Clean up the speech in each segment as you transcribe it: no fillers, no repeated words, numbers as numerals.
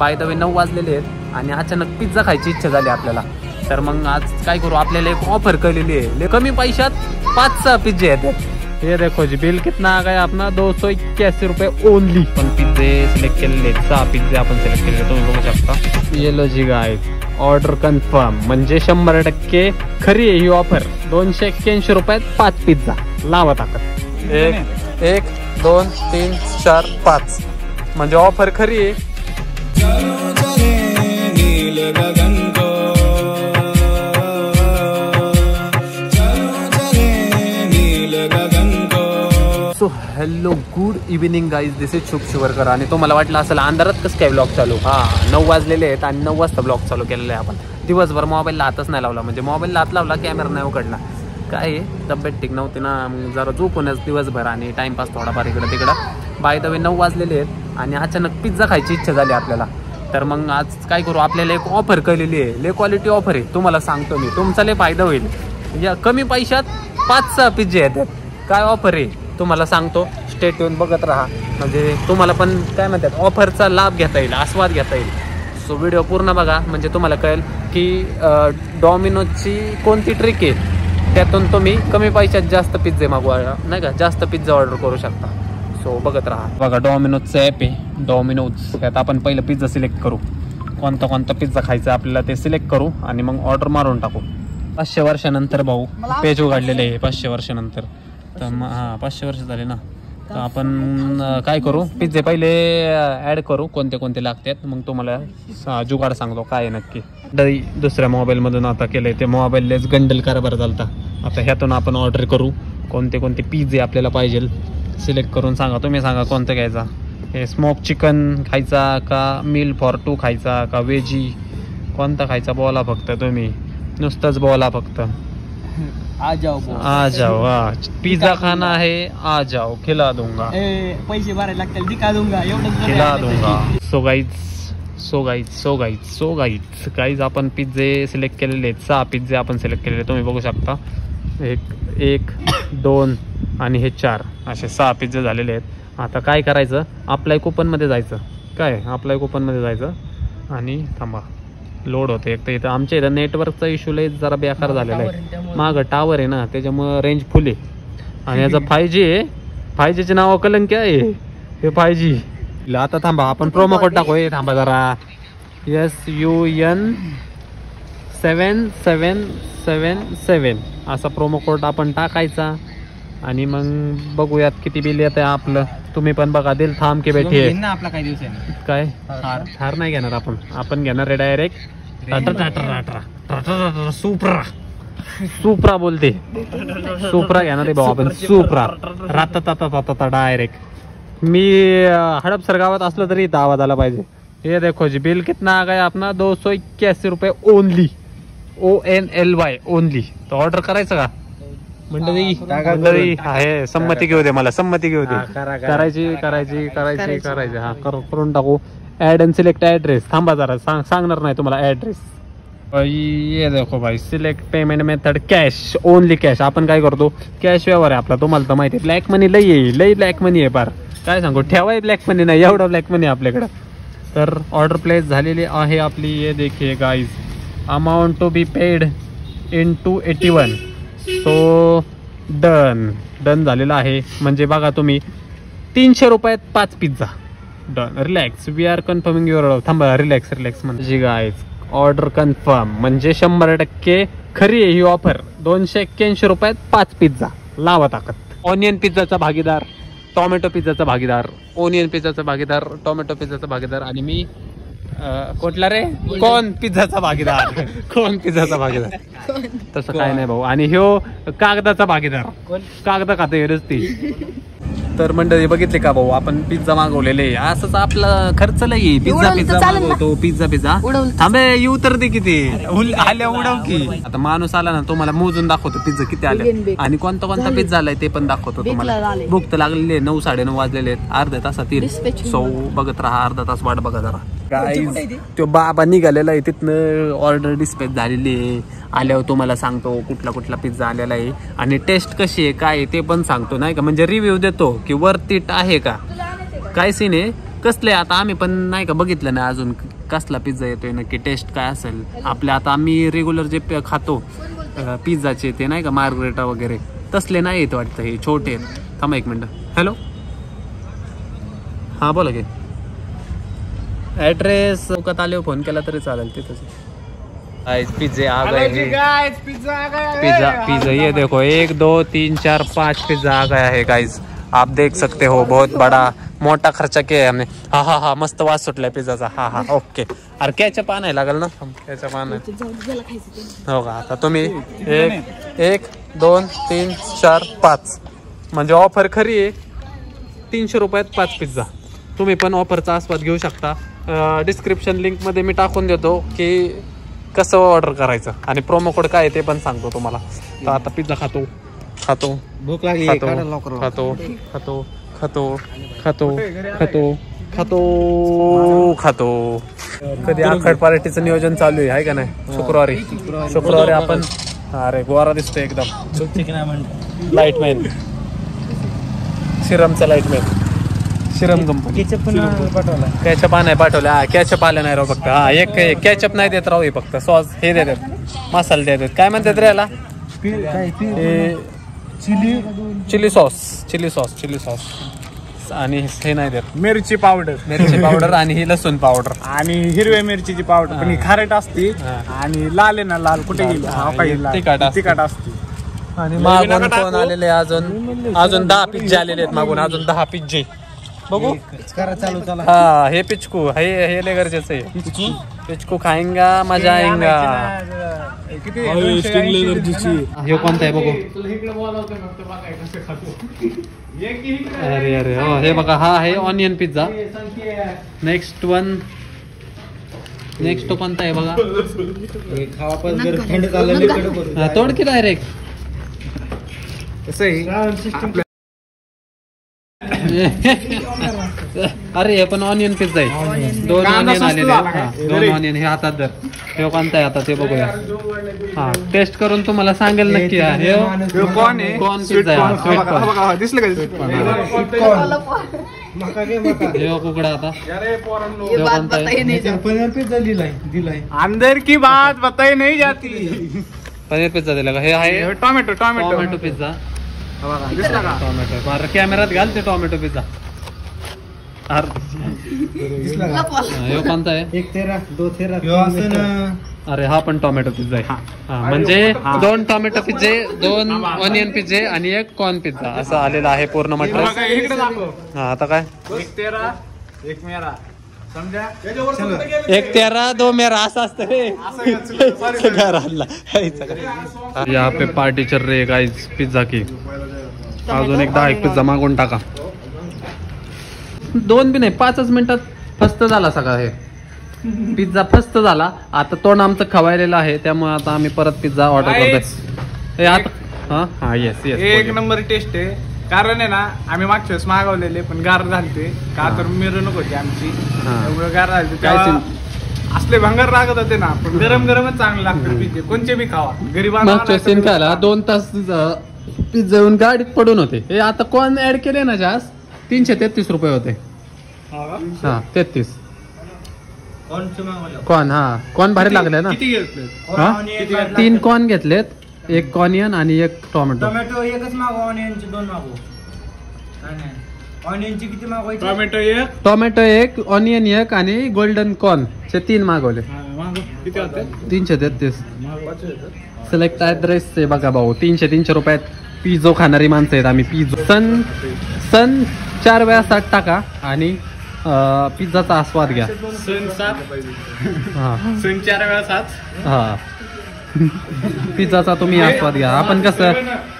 By the way 9 वाजलेले आहेत आणि अचानक पिझ्झा खायची इच्छा झाली आपल्याला. तर मग आज काय करू, आपल्याला एक ऑफर केलेली आहे. कमी पैशात 5-6 पिझ्झे आहेत. ये देखो जी, बिल कितना आ गया अपना 281 रुपये ओनली. पिज्जे सिलेक्ट कर ले, 6 पिज्जे अपन सिलेक्ट कर ले, तुम्हें बघू शकता. ये लो जी गाइस, ऑर्डर कन्फर्म. म्हणजे 100% खरी ही ऑफर. 281 रुपयात 5 पिझ्झा. लावा ताकद. 1, 2, 3, 4, 5 म्हणजे ऑफर खरी आहे. Hello good evening guys, this is Shubh Shivarkar. आणि तो मला वाटलं असेल अंधारात कसं काय ब्लॉग चालू. हां, 9 वाजलेले आहेत आणि 9 वाजता ब्लॉग चालू केलेला आहे. आपण दिवसभर मोबाईलला हातच नाही लावला, म्हणजे मोबाईलला हात लावला कॅमेरा नाही उघडला. काय आहे, तब्येत ठीक नव्हती ना, मग जरा झोपूनच दिवसभर आणि टाईमपास थोडाफार इकडं तिकडं. बाय द वे 9 वाजलेले आहेत आणि अचानक पिझ्झा खायची इच्छा झाली आपल्याला. तर मग आज काय करू, आपल्याला एक ऑफर केलेली आहे. ले क्वालिटी ऑफर आहे, तुम्हाला सांगतो मी, तुमचा लय फायदा होईल. या कमी पैशात 5-6 पिझ्झे आहेत. काय ऑफर आहे तुम्हाला सांगतो, स्टेट येऊन बघत राहा. म्हणजे तुम्हाला पण काय म्हणतात, ऑफरचा लाभ घेता येईल, आस्वाद घेता येईल. सो व्हिडिओ पूर्ण बघा, म्हणजे तुम्हाला कळेल की डॉमिनोजची कोणती ट्रिक आहे, त्यातून तुम्ही कमी पैशात जास्त पिझ्झे मागवा, नाही का, जास्त पिझ्झा ऑर्डर करू शकता. सो बघत राहा. बघा, डॉमिनोजचं ॲप आहे, डॉमिनोज. त्यात आपण पहिलं पिझ्झा सिलेक्ट करू, कोणता कोणता पिझ्झा खायचा आपल्याला ते सिलेक्ट करू आणि मग ऑर्डर मारून टाकू. 500 वर्षानंतर भाऊ पेज उघडलेले आहे, 500 वर्षानंतर. तर मग हां, 500 वर्ष झाले ना. तर आपण काय करू, पिझ्झे पहिले ॲड करू, कोणते कोणते लागतात. मग तुम्हाला जुगाड सांगतो काय आहे नक्की. दही दुसऱ्या मोबाईलमधून आता केलं आहे, ते मोबाईललेच गंडल कारभार चालता. आता ह्यातून आपण ऑर्डर करू, कोणते कोणते पिझ्झे आपल्याला पाहिजे सिलेक्ट करून सांगा. तुम्ही सांगा कोणतं घ्यायचा. हे स्मोक चिकन खायचा का, मील फॉर टू खायचा का, वेजी कोणता खायचा. बोला फक्त, तुम्ही नुसतंच बोला फक्त. आ जाओ, पिज्जा खाना है, आ जाओ, खिला दूंगा. पैसे बारे लागतील, दिखा दूंगा, खिला दूंगा. सो गाईज आपण पिझ्झे सिलेक्ट केलेले आहेत. 6 पिझ्झे आपण सिलेक्ट केलेले, तुम्ही बघू शकता. 1, 2 आणि हे 4, असे 6 पिझ्झे झालेले आहेत. आता काय करायचं, अप्लाय कूपनमध्ये जायचं. काय अप्लाय कूपनमध्ये जायचं आणि थांबा, लोड होते. एक तर इथं आमच्या इथं नेटवर्कचा इश्यू लय जरा बेकार झालेला आहे. मागं टावर आहे ना, त्याच्यामुळं रेंज फुल आहे. आणि याचं 5G आहे, 5Gचे नाव कलंक आहे हे 5G. आता थांबा, आपण प्रोमो कोड टाकू. हे थांबा जरा, SUN 7777 असा प्रोमो कोड आपण टाकायचा आणि मग बघूयात किती बिल येतं आपलं. तुम्ही पण बघा. दिल थांब के बैठे आपला काही दिवस काय हार नाही घेणार आपण. आपण घेणार आहे डायरेक्ट टाटा सुप्रा बोलते, सुप्रा घेणार आहे भाऊ आपण. सुप्रा राता ताता ताता डायरेक्ट. मी हडपसर गावात असलं तरी इथं आवाज आला पाहिजे. हे देखो जी, बिल कितना आ गया अपना 281 रुपये ओनली. ONLY only. तर ऑर्डर करायचं का मंडळी, आहे संमती घेऊ दे मला, संमती घेऊ दे. करायची करायची करायची करायची. हा, करून टाकू. Add and select address. थांबा जरा, सांगणार नाही तुम्हाला ऍड्रेस. ये देखो भाई, select payment method cash only. Cash आपण काय करतो, कॅश व्यवहार आहे आपला. तुम्हाला तर माहिती ब्लॅक मनी लई येईल, लई ब्लॅक मनी आहे पार, काय सांगू. ठेवाय ब्लॅक मनी नाही, एवढा ब्लॅक मनी आपल्याकडं. तर ऑर्डर प्लेस झालेली आहे आपली. ये देखिए guys, amount to be paid in 281. So done झालेला आहे. म्हणजे बघा तुम्ही, 300 रुपयात 5 pizza. Done, relax, we are confirming your order. थांबा, रिलॅक्स रिलॅक्स म्हणजे गाईज ऑर्डर कन्फर्म. म्हणजे 100% खरी आहे ही ऑफर. 281 रुपयात 5 पिझ्झा. लावा ताकद. ऑनियन पिझ्झाचा भागीदार, टोमॅटो पिझ्झाचा भागीदार, ऑनियन पिझ्झाचा भागीदार, टोमॅटो पिझ्झाचा भागीदार आणि मी कोटला रे. कोण पिझ्झाचा भागीदार, कोण पिझ्झाचा भागीदार, तसं काय नाही भाऊ. आणि ह्यो कागदाचा भागीदार, कागद खाते रस्ती. तर मंडळी बघितले का भाऊ, आपण पिझ्झा मागवलेले. असंच आपला खर्च लई, पिझ्झा मागवतो, पिझ्झा. थांबे येऊ तर दे, किती आल्या उडव की. आता माणूस आला ना, तुम्हाला मोजून दाखवतो पिझ्झा किती आले आणि कोणता कोणता पिझ्झा आलाय ते पण दाखवतो तुम्हाला. भूक तर लागलेले, 9-9:30 वाजलेले, अर्ध्या तासात येईल. सो बघत राहा, अर्धा तास वाट बघा जरा. तो बाबा निघालेला आहे तिथनं, ऑर्डर डिस्पॅच झालेली आहे. आल्यावर तुम्हाला सांगतो कुठला कुठला पिझ्झा आलेला आहे आणि टेस्ट कशी आहे काय ते पण सांगतो, नाही का. म्हणजे रिव्ह्यू देतो की वर्थ इट आहे का, काय सीन आहे. कसले आता आम्ही पण नाही का बघितलं ना अजून कसला पिझ्झा येतोय नक्की, टेस्ट काय असेल आपल्या. आता आम्ही रेग्युलर जे खातो पिझ्झाचे ते नाही का मार्गरेटा वगैरे तसले नाही येत वाटतं, हे छोटे. थांबा एक मिनटं. हॅलो हां बोला की. ॲड्रेस चौकात आले फोन केला तरी चालेल तिथंच. पिझ्झे आ गए, पिज़्ज़ा पिज़्ज़ा ये देखो 1 2 3 4 5 पिज़्ज़ा आ गया है गाइज. आप देख सकते हो बहुत बड़ा मोटा खर्चा किया है हमने. हाँ हाँ हाँ मस्त वास सुटला पिझ्झाचा. हाँ हाँ ओके. अरे कॅचअप आणायला लागेल ना, कॅचअप आणायला हो का. आता तुम्ही 1 1 2 3 4 5 म्हणजे ऑफर खरी आहे. 300 रुपयात 5 पिझ्झा. तुम्ही पण ऑफरचा आस्वाद घेऊ शकता. डिस्क्रिप्शन लिंकमध्ये मी टाकून देतो की कसं ऑर्डर करायचं आणि प्रोमो कोड काय आहे ते पण सांगतो तुम्हाला. तर आता पिझ्झा खातो खातो भूक लागली खातो खातो खातो खातो खातो खातो खातो खातो. कधी आखड पार्टीचं नियोजन चालू आहे का नाही. शुक्रवारी शुक्रवारी आपण. अरे गोरा दिसतोय एकदम लाईटमॅन, श्रीरामचा लाईटमॅन, श्रीराम कंपनी. कॅचअप नाही पाठवला. हा कॅचअप आलं नाही राव फक्त. हा एक कॅचअप नाही देत राव, हे फक्त सॉस हे देतात, मसाले देतात. काय म्हणतात रे याला, chilli sauce, chilli sauce, chilli sauce. आणि हे नाही देत मिरची पावडर, मिरची पावडर आणि ही लसूण पावडर आणि हिरव्या मिरचीची पावडर. पण ही खारट असते आणि लाल आहे ना, लाल कुठे गेली, तिखट असते. आणि मागून कोण आलेले अजून, अजून 10 पिझ्झे आलेले आहेत मागून. अजून 10 पिझ्झे बघू. हाँ हे पिचकू हे ले गरजेचं आहे. पिचकू खाएंगा मजा आएगा. हे कोणतं आहे बघू. अरे अरे हो हे बघा. हा हे onion pizza. Next one, next कोणता आहे बघा. तोड की डायरेक्ट. अरे हे पण ऑनियन पिझ्झा आहे. 2 ऑनियन आलेले. 2 ऑनियन हे हातात धर. हे कोणता आहे आता ते बघूया. हा टेस्ट करून तुम्हाला सांगेल नक्की. हे कोण आहे, कोण पिझ्झा आहे. स्वीट कॉर्न दिसलं का, स्वीट कॉर्न. हे कुकडा आता. अरे पोरांनो हे बात बताई नाही जाती. पनीर पिझ्झा दिलाय, दिलाय अंदर की बात बताई नाही जाती. पनीर पिझ्झा दिला का. हे आहे tomato, tomato, tomato pizza. Tomato कॅमेरात घाल ते. टोमॅटो पिझ्झा कोणता आहे. अरे हा पण टोमॅटो पिझ्झा आहे. म्हणजे 2 टोमॅटो पिझ्झे, 2 ऑनियन पिझ्झे आणि 1 कॉर्न पिझ्झा असं आलेला आहे पूर्ण मटेरियल. हा आता काय 1 तेरा 1 मेरा समजा. 1 तेरा 2 मेरा असं असतं. या पे पार्टीचर रे गाईज पिझ्झा की. अजून एकदा 1 पिझ्झा मागून टाका. 2 बी नाही 5च मिनिटात फस्त झाला सगळा. हे पिझ्झा फस्त झाला. आता तोंड आमचं खवायलेलं आहे त्यामुळे आता आम्ही परत पिझ्झा ऑर्डर करतोय. हा हा येस येस 1 नंबर टेस्ट आहे. कारण आहे ना आम्ही मागच्या वेळेस मागवलेले पण गार झालते का तर मिरवणूक होती आमची एवढं गार झालते. त्याला असले भंगार लागत होते ना पण गरम गरमच चांगलं लागतं पिझ्झे. कोणचे बी खावा. गरीबांना सीन खायला 2 तास पिझ्झा येऊन गाडीत पडून होते. हे आता कोण ऍड केले ना जास्त. 333 रुपये होते. हा 33 कॉर्न. हा कॉर्न भारी लागले ना. 3 कॉर्न घेतलेत, 1 ऑनियन आणि 1 टोमॅटो. टोमॅटो एकच मागवा, ऑनियनचे 2 मागवा. ऑनियनचे किती मागवायचे. टोमॅटो 1, ऑनियन 1 आणि गोल्डन कॉर्न चे 3 मागवले. 333. सिलेक्ट ॲड्रेस आहे बघा भाऊ. 300 रुपयात पिझ्झा खाणारी माणसं आहेत आम्ही. पिझ्झा सण 4 वेळा 7 टाका आणि पिझ्झाचा आस्वाद घ्या. सण 4 वेळा 7. हा पिझ्झाचा तुम्ही आस्वाद घ्या. आपण कसं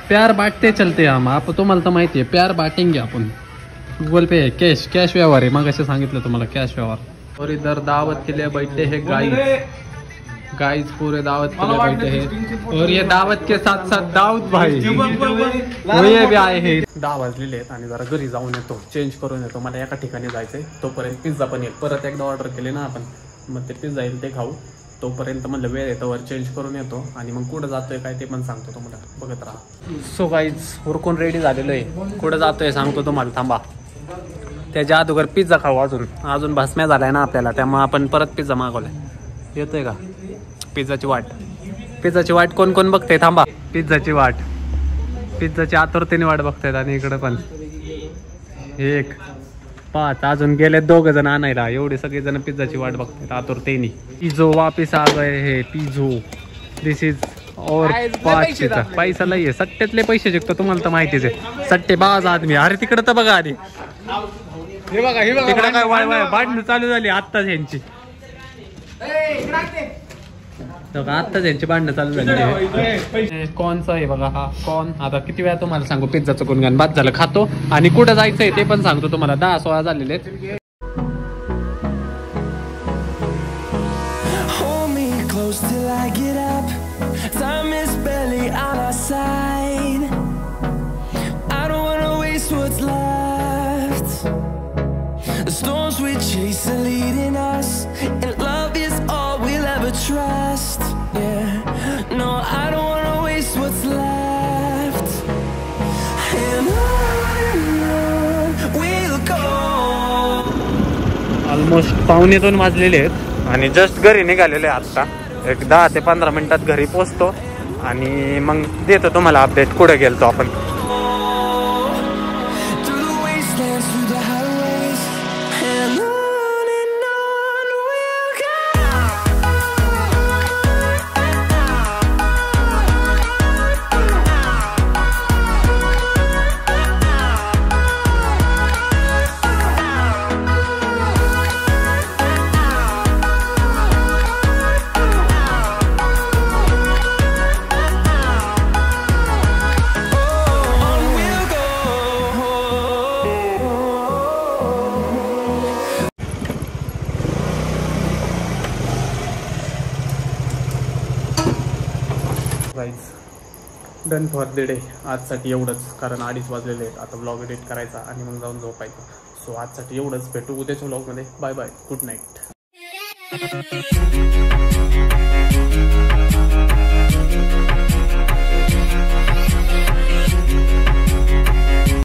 प्यार बाटते चलते आम. आप तुम्हाला तर माहिती आहे प्यार बाटेंगे आपण. गूगल पे आहे, कॅश कॅश व्यवहार आहे. मग असे सांगितलं तुम्हाला कॅश व्यवहार. और इधर दावत के लिए बैठे है गाइस, गाइस पूरे दावत के लिए बैठे है. और ये दावत के साथ साथ दाऊद भाई ये भी आए है. 10 वाजलेले आहेत आणि जरा घरी जाऊन येतो, चेंज करून येतो. मला एका ठिकाणी जायचंय. तोपर्यंत पिझ्झा पण येईल. परत एकदा ऑर्डर केले ना आपण मग ते पिझ्झा येईल ते खाऊ. तोपर्यंत म्हटलं वेळ येतो वर चेंज करून येतो आणि मग कुठं जातोय काय ते पण सांगतो तुम्हाला. बघत राहा. सो गाईज उरकून रेडी झालेलो आहे. कुठं जातोय सांगतो तुम्हाला थांबा. त्याच्या अगोदर पिझ्झा खाऊ. अजून अजून भस्म्या झालाय ना आपल्याला, त्यामुळे आपण परत पिझ्झा मागवलाय. येतोय का पिझ्झाची वाट? पिझ्झाची वाट कोण कोण बघतंय? थांबा, पिझ्झाची वाट, पिझ्झाची आतुरतेने वाट बघतायत. आणि इकडे पण 1 5 अजून गेले 2 जण आणायला. एवढे सगळे जण पिझ्झाची वाट बघतायत आतुरतेने. पिझो वापिस आ गए हे पिझो. दिस इज और 5 पैसा लई सट्ट्यातले पैसे जिंकतो, तुम्हाला तर माहितीच आहे. सट्टेबाज आदमी. अरे तिकडे तर बघा आधी, हे बघा हे बघा तिकडे काय वाय भांडण चालू झाली आत्ताच यांची. आत्ताच यांची भांडण चालू झाली. कॉनचा आहे बघा हा कॉन. आता किती वेळा तुम्हाला सांगू पिझ्झाचं गुणगान. बाद झालं खातो आणि कुठं जायचंय ते पण सांगतो तुम्हाला. 10-16 झालेले आहेत. Till I get up, time is barely on our side. I don't wanna waste what's left. The storms we chase are leading us, and love is all we'll ever trust. Yeah, no, I don't wanna waste what's left. And on we'll go. Almost 1:15 वाजलेले आहेत आणि just घरी निघालेले आता. 10 ते 15 मिनिटात घरी पोचतो आणि मग देतो तुम्हाला अपडेट कुठे गेलतो आपण. Done for the day. आजसाठी एवढंच, कारण 2:30 वाजलेले आहेत. आता ब्लॉग एडिट करायचा आणि मग जाऊन झोपायचं. सो आजसाठी एवढंच. भेटू उद्याच्या ब्लॉगमध्ये. Bye bye, good night.